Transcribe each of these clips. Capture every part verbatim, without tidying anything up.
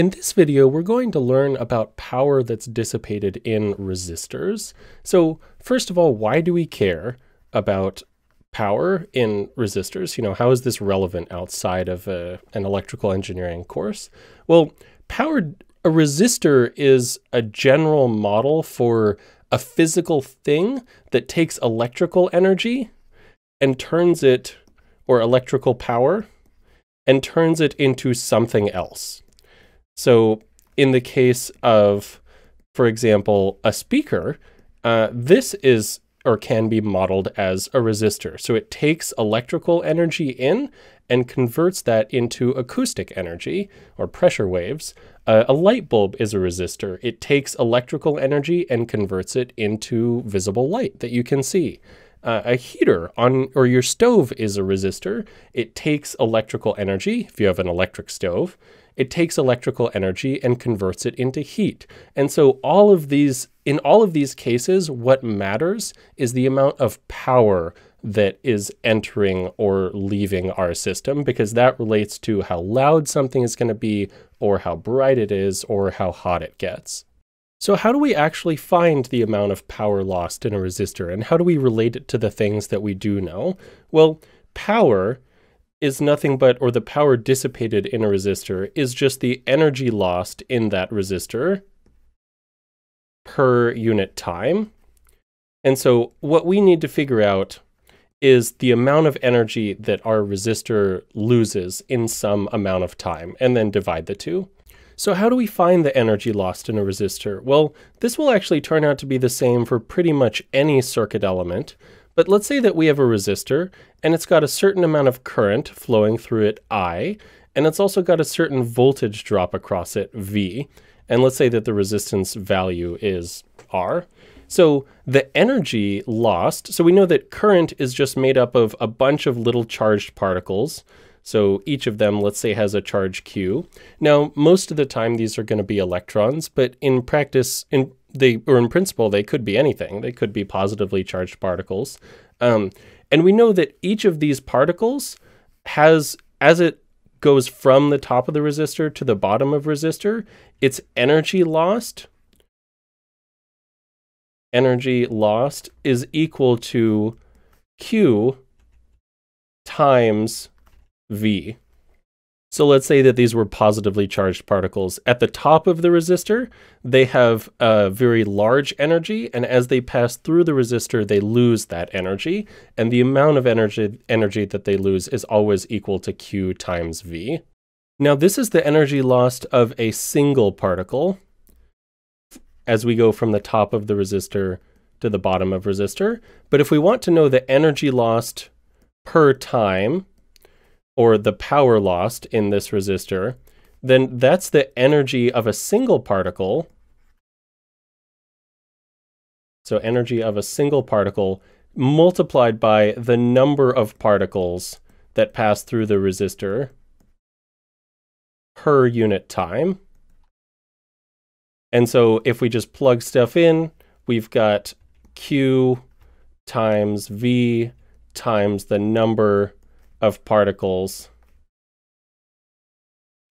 In this video, we're going to learn about power that's dissipated in resistors. So first of all, why do we care about power in resistors? You know, how is this relevant outside of a, an electrical engineering course? Well, power, a resistor is a general model for a physical thing that takes electrical energy and turns it, or electrical power, and turns it into something else. So in the case of, for example, a speaker, uh, this is or can be modeled as a resistor. So it takes electrical energy in and converts that into acoustic energy or pressure waves. Uh, a light bulb is a resistor. It takes electrical energy and converts it into visible light that you can see. Uh, a heater on or your stove is a resistor. It takes electrical energy, if you have an electric stove, it takes electrical energy and converts it into heat. And so all of these, in all of these cases, what matters is the amount of power that is entering or leaving our system, because that relates to how loud something is going to be, or how bright it is, or how hot it gets. So how do we actually find the amount of power lost in a resistor, and how do we relate it to the things that we do know? Well, power is nothing but, or the power dissipated in a resistor is just the energy lost in that resistor per unit time. And so what we need to figure out is the amount of energy that our resistor loses in some amount of time, and then divide the two. So how do we find the energy lost in a resistor? Well, this will actually turn out to be the same for pretty much any circuit element, but let's say that we have a resistor and it's got a certain amount of current flowing through it, I, and it's also got a certain voltage drop across it, V, and let's say that the resistance value is R. So the energy lost, so we know that current is just made up of a bunch of little charged particles. So each of them, let's say, has a charge Q. Now, most of the time, these are going to be electrons, but in practice, in they or in principle, they could be anything. They could be positively charged particles. Um, and we know that each of these particles has, as it goes from the top of the resistor to the bottom of resistor, its energy lost, energy lost is equal to Q times V. So let's say that these were positively charged particles. At the top of the resistor, they have a very large energy, and as they pass through the resistor, they lose that energy, and the amount of energy, energy that they lose is always equal to Q times V. Now this is the energy lost of a single particle as we go from the top of the resistor to the bottom of resistor. But if we want to know the energy lost per time, or the power lost in this resistor, then that's the energy of a single particle. So energy of a single particle multiplied by the number of particles that pass through the resistor per unit time. And so if we just plug stuff in, we've got Q times V times the number of particles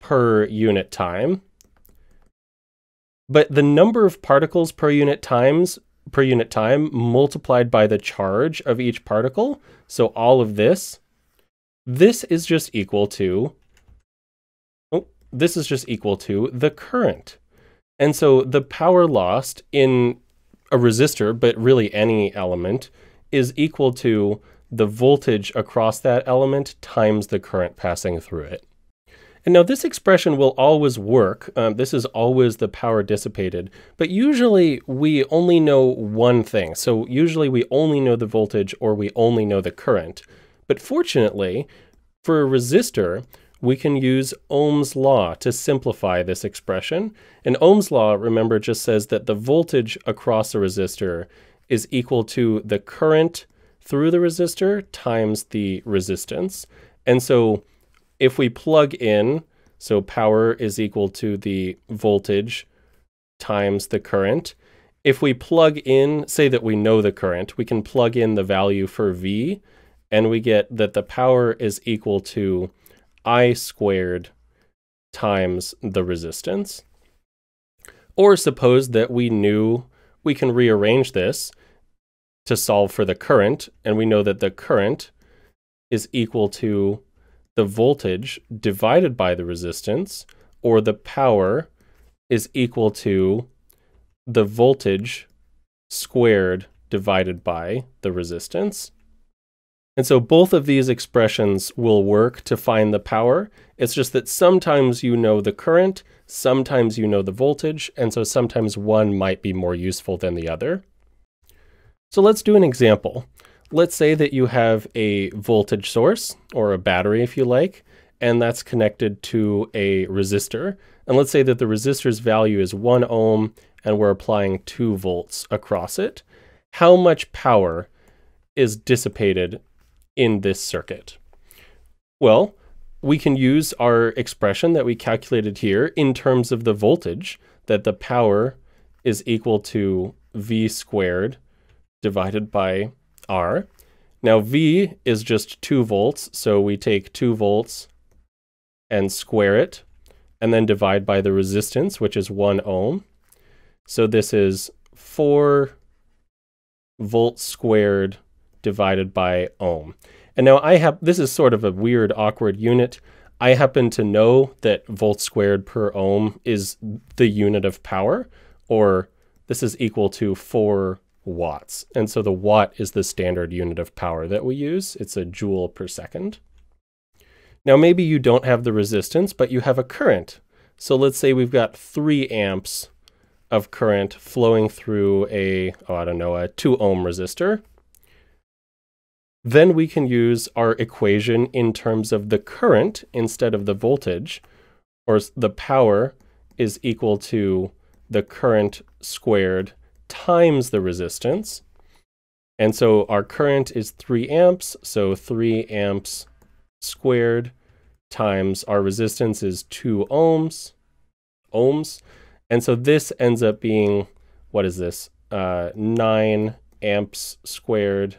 per unit time. But the number of particles per unit times per unit time multiplied by the charge of each particle, so all of this, this is just equal to, oh, this is just equal to the current. And so the power lost in a resistor, but really any element, is equal to the voltage across that element times the current passing through it. And now this expression will always work. Um, this is always the power dissipated, but usually we only know one thing. So usually we only know the voltage, or we only know the current. But fortunately, for a resistor, we can use Ohm's law to simplify this expression. And Ohm's law, remember, just says that the voltage across a resistor is equal to the current through the resistor times the resistance. And so if we plug in, so power is equal to the voltage times the current. If we plug in, say that we know the current, we can plug in the value for V, and we get that the power is equal to I squared times the resistance. Or suppose that we knew we can rearrange this to solve for the current, and we know that the current is equal to the voltage divided by the resistance, or the power is equal to the voltage squared divided by the resistance. And so both of these expressions will work to find the power. It's just that sometimes you know the current, sometimes you know the voltage, and so sometimes one might be more useful than the other. So let's do an example. Let's say that you have a voltage source, or a battery if you like, and that's connected to a resistor. And let's say that the resistor's value is one ohm, and we're applying two volts across it. How much power is dissipated in this circuit? Well, we can use our expression that we calculated here in terms of the voltage, that the power is equal to V squared divided by R. Now V is just two volts, so we take two volts and square it, and then divide by the resistance, which is one ohm. So this is four volts squared divided by ohm. And now I have, this is sort of a weird, awkward unit. I happen to know that volts squared per ohm is the unit of power, or this is equal to four watts. And so the watt is the standard unit of power that we use. It's a joule per second. Now maybe you don't have the resistance, but you have a current. So let's say we've got three amps of current flowing through a, oh, I don't know, a two ohm resistor. Then we can use our equation in terms of the current instead of the voltage, or the power is equal to the current squared times the resistance. And so our current is three amps, so three amps squared times our resistance is two ohms, ohms. And so this ends up being, what is this? Uh, nine amps squared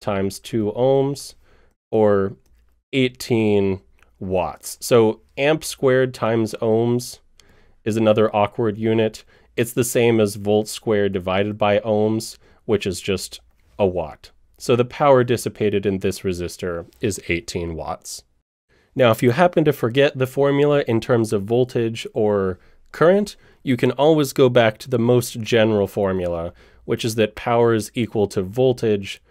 times two ohms, or eighteen watts. So amp squared times ohms is another awkward unit. It's the same as volt squared divided by ohms, which is just a watt. So the power dissipated in this resistor is eighteen watts. Now, if you happen to forget the formula in terms of voltage or current, you can always go back to the most general formula, which is that power is equal to voltage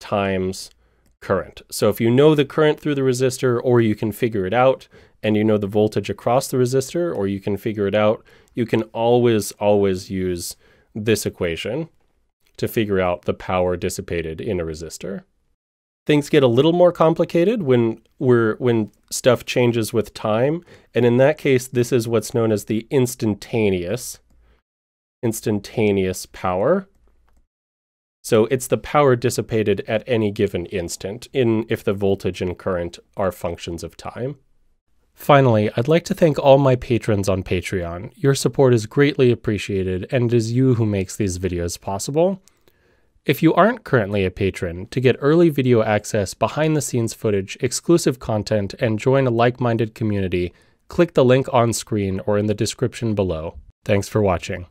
times current. So if you know the current through the resistor, or you can figure it out, and you know the voltage across the resistor, or you can figure it out, you can always, always use this equation to figure out the power dissipated in a resistor. Things get a little more complicated when we're when stuff changes with time, and in that case, this is what's known as the instantaneous, instantaneous power. So it's the power dissipated at any given instant, in if the voltage and current are functions of time. Finally, I'd like to thank all my patrons on Patreon. Your support is greatly appreciated, and it is you who makes these videos possible. If you aren't currently a patron, to get early video access, behind-the-scenes footage, exclusive content, and join a like-minded community, click the link on screen or in the description below. Thanks for watching.